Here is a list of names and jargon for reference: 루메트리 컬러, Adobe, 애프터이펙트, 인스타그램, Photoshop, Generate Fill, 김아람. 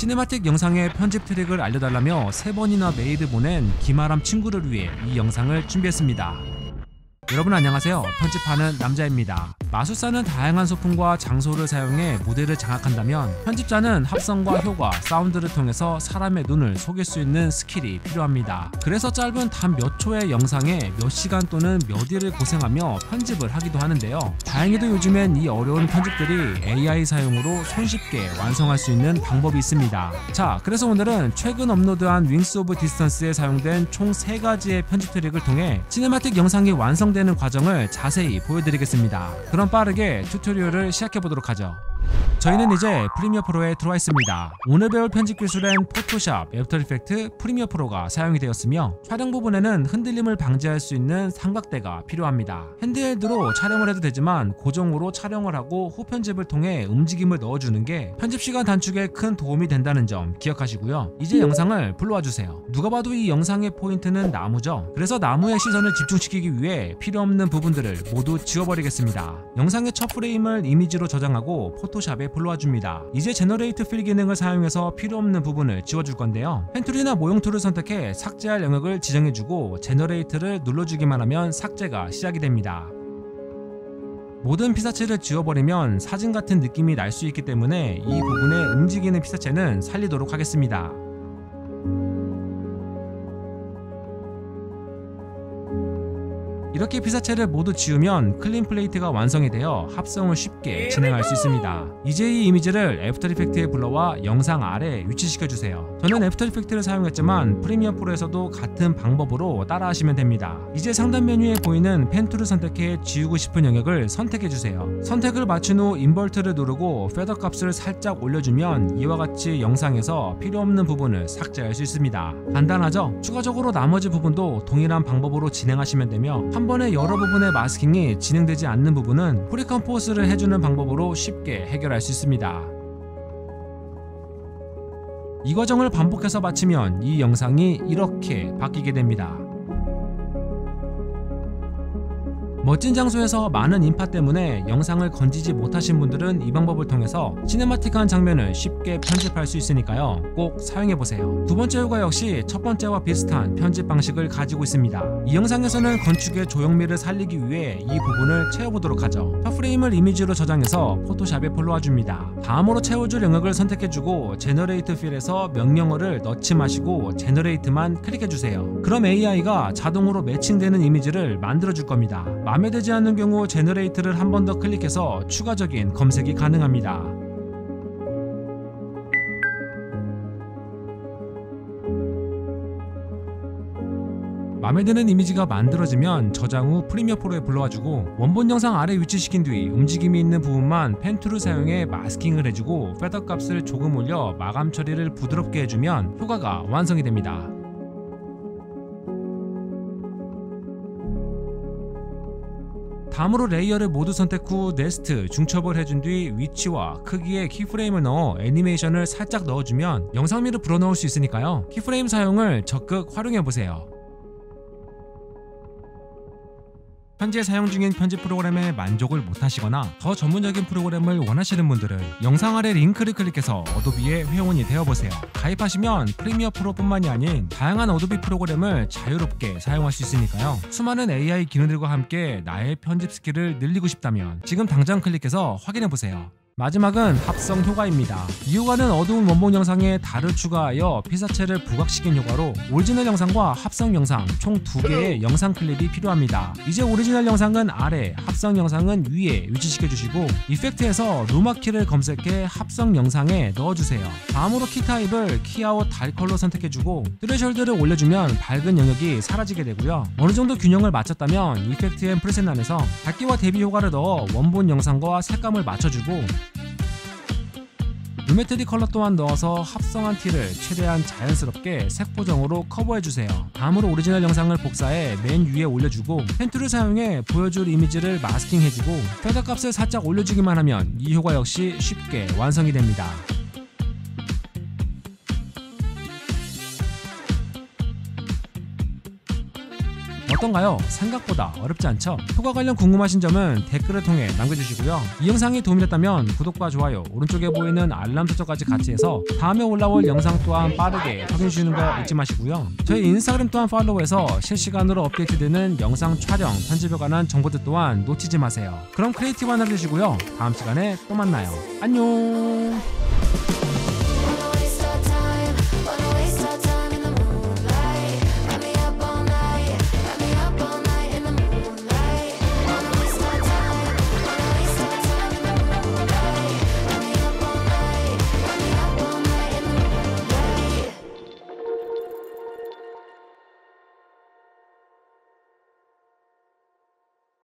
시네마틱 영상의 편집 트릭을 알려달라며 3번이나 메일을 보낸 김아람 친구를 위해 이 영상을 준비했습니다. 여러분 안녕하세요. 편집하는 남자입니다. 마술사는 다양한 소품과 장소를 사용해 무대를 장악한다면 편집자는 합성과 효과, 사운드를 통해서 사람의 눈을 속일 수 있는 스킬이 필요합니다. 그래서 짧은 단 몇 초의 영상에 몇 시간 또는 몇 일을 고생하며 편집을 하기도 하는데요. 다행히도 요즘엔 이 어려운 편집들이 AI 사용으로 손쉽게 완성할 수 있는 방법이 있습니다. 자, 그래서 오늘은 최근 업로드한 윙스 오브 디스턴스에 사용된 총 3가지의 편집 트릭을 통해 시네마틱 영상이 완성된 과정을 자세히 보여드리겠습니다. 그럼 빠르게 튜토리얼을 시작해보도록 하죠. 저희는 이제 프리미어 프로에 들어와 있습니다. 오늘 배울 편집 기술엔 포토샵, 애프터 이펙트, 프리미어 프로가 사용이 되었으며 촬영 부분에는 흔들림을 방지할 수 있는 삼각대가 필요합니다. 핸드헬드로 촬영을 해도 되지만 고정으로 촬영을 하고 호편집을 통해 움직임을 넣어주는 게 편집 시간 단축에 큰 도움이 된다는 점 기억하시고요. 이제 영상을 불러와주세요. 누가 봐도 이 영상의 포인트는 나무죠. 그래서 나무의 시선을 집중시키기 위해 필요없는 부분들을 모두 지워버리겠습니다. 영상의 첫 프레임을 이미지로 저장하고 포토샵에 불러와줍니다. 이제 제너레이트 필 기능을 사용해서 필요없는 부분을 지워줄 건데요. 펜툴이나 모형툴을 선택해 삭제할 영역을 지정해주고 제너레이트를 눌러주기만 하면 삭제가 시작이 됩니다. 모든 피사체를 지워버리면 사진 같은 느낌이 날 수 있기 때문에 이 부분에 움직이는 피사체는 살리도록 하겠습니다. 이렇게 피사체를 모두 지우면 클린 플레이트가 완성이 되어 합성을 쉽게 진행할 수 있습니다. 이제 이 이미지를 애프터 이펙트에 불러와 영상 아래에 위치시켜주세요. 저는 애프터 이펙트를 사용했지만 프리미어 프로에서도 같은 방법으로 따라하시면 됩니다. 이제 상단 메뉴에 보이는 펜 툴을 선택해 지우고 싶은 영역을 선택해주세요. 선택을 마친 후 인버트를 누르고 페더 값을 살짝 올려주면 이와 같이 영상에서 필요없는 부분을 삭제할 수 있습니다. 간단하죠? 추가적으로 나머지 부분도 동일한 방법으로 진행하시면 되며 한 번에 여러 부분의 마스킹이 진행되지 않는 부분은 프리컴포스를 해주는 방법으로 쉽게 해결할 수 있습니다. 이 과정을 반복해서 마치면 이 영상이 이렇게 바뀌게 됩니다. 멋진 장소에서 많은 인파 때문에 영상을 건지지 못하신 분들은 이 방법을 통해서 시네마틱한 장면을 쉽게 편집할 수 있으니까요. 꼭 사용해보세요. 두 번째 효과 역시 첫 번째와 비슷한 편집 방식을 가지고 있습니다. 이 영상에서는 건축의 조형미를 살리기 위해 이 부분을 채워보도록 하죠. 첫 프레임을 이미지로 저장해서 포토샵에 불러와줍니다. 다음으로 채워줄 영역을 선택해주고 제너레이트 필에서 명령어를 넣지 마시고 제너레이트만 클릭해주세요. 그럼 AI가 자동으로 매칭되는 이미지를 만들어줄 겁니다. 마음에 들지 않는 경우 제너레이트를 한 번 더 클릭해서 추가적인 검색이 가능합니다. 마음에 드는 이미지가 만들어지면 저장 후 프리미어 프로에 불러와주고 원본 영상 아래 위치시킨 뒤 움직임이 있는 부분만 펜툴을 사용해 마스킹을 해주고 페더 값을 조금 올려 마감 처리를 부드럽게 해주면 효과가 완성이 됩니다. 다음으로 레이어를 모두 선택 후 네스트, 중첩을 해준 뒤 위치와 크기에 키프레임을 넣어 애니메이션을 살짝 넣어주면 영상미를 불어넣을 수 있으니까요. 키프레임 사용을 적극 활용해보세요. 현재 사용 중인 편집 프로그램에 만족을 못하시거나 더 전문적인 프로그램을 원하시는 분들은 영상 아래 링크를 클릭해서 어도비의 회원이 되어보세요. 가입하시면 프리미어 프로뿐만이 아닌 다양한 어도비 프로그램을 자유롭게 사용할 수 있으니까요. 수많은 AI 기능들과 함께 나의 편집 스킬을 늘리고 싶다면 지금 당장 클릭해서 확인해보세요. 마지막은 합성 효과입니다. 이 효과는 어두운 원본 영상에 달을 추가하여 피사체를 부각시킨 효과로 오리지널 영상과 합성 영상 총 2개의 영상 클립이 필요합니다. 이제 오리지널 영상은 아래, 합성 영상은 위에 위치시켜주시고 이펙트에서 루마키를 검색해 합성 영상에 넣어주세요. 다음으로 키 타입을 키아웃 달컬로 선택해주고 트레셜드를 올려주면 밝은 영역이 사라지게 되고요. 어느정도 균형을 맞췄다면 이펙트 앤 프리셋 란에서 밝기와 대비 효과를 넣어 원본 영상과 색감을 맞춰주고 루메트리 컬러 또한 넣어서 합성한 티를 최대한 자연스럽게 색보정으로 커버해주세요. 다음으로 오리지널 영상을 복사해 맨 위에 올려주고 펜툴을 사용해 보여줄 이미지를 마스킹해주고 페더 값을 살짝 올려주기만 하면 이 효과 역시 쉽게 완성이 됩니다. 어떤가요? 생각보다 어렵지 않죠? 효과 관련 궁금하신 점은 댓글을 통해 남겨주시고요. 이 영상이 도움이 됐다면 구독과 좋아요, 오른쪽에 보이는 알람 설정까지 같이 해서 다음에 올라올 영상 또한 빠르게 확인해주시는 거 잊지 마시고요. 저희 인스타그램 또한 팔로우해서 실시간으로 업데이트되는 영상 촬영, 편집에 관한 정보들 또한 놓치지 마세요. 그럼 크리에이티브 하나 해주시고요. 다음 시간에 또 만나요. 안녕!